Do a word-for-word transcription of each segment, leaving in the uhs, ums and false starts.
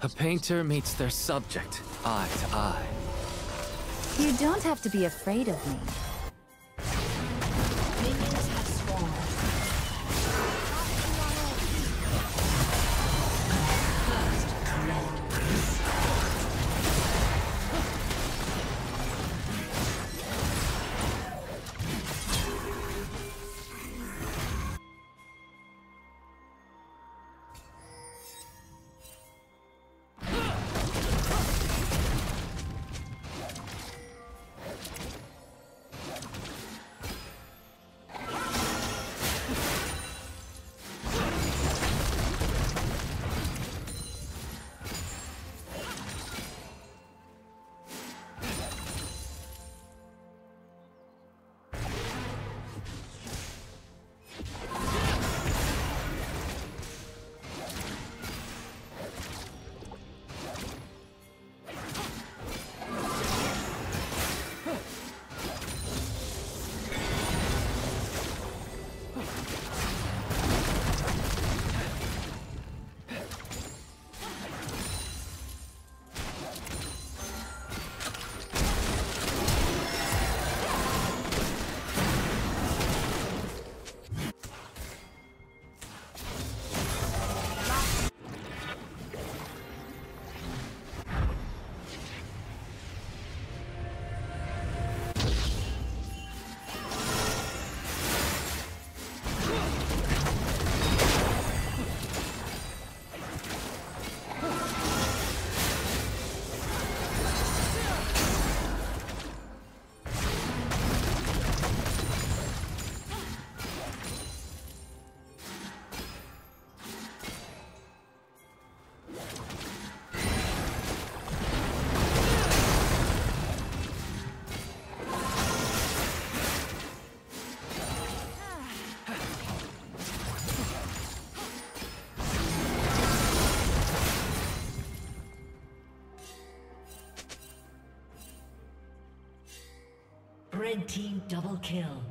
A painter meets their subject, eye to eye. You don't have to be afraid of me. Red team double kill.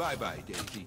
Bye bye, Daisy.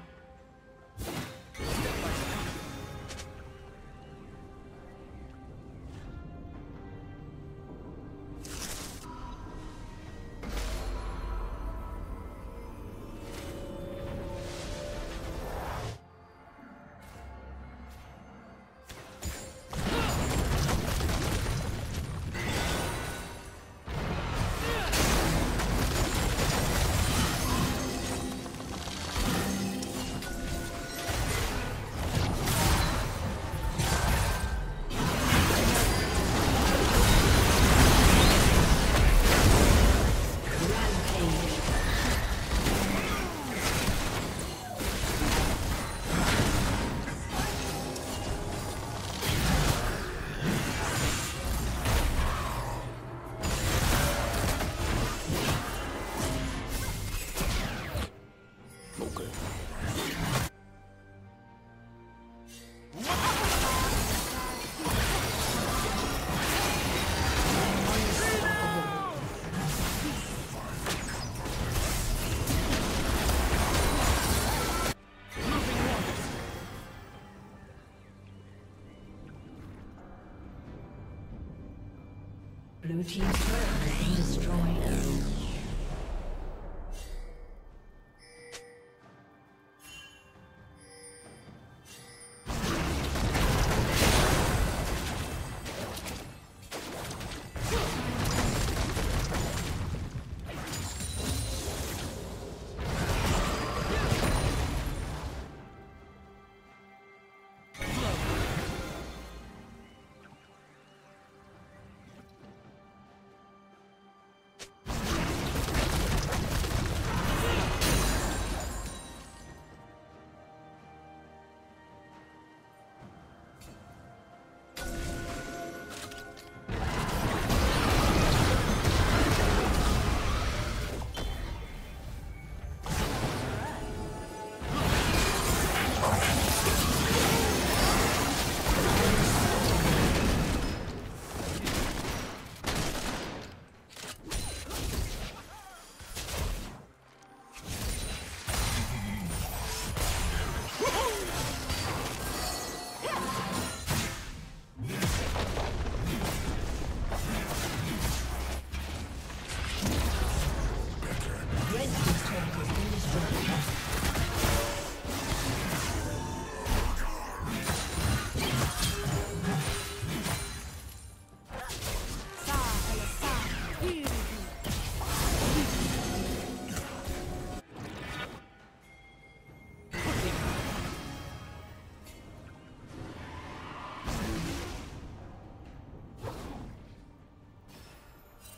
Blue team's turret has been destroyed.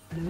Blue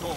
错误。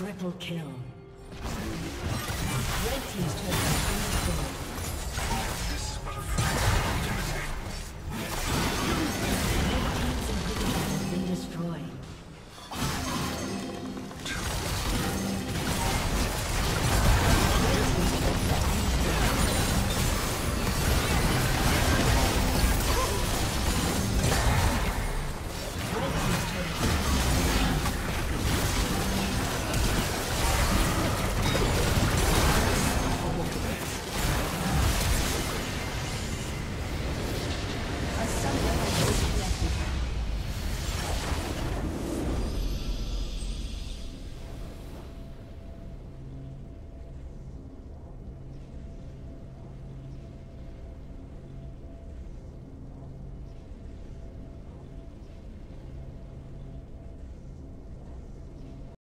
Triple kill. Red team's turret has been destroyed.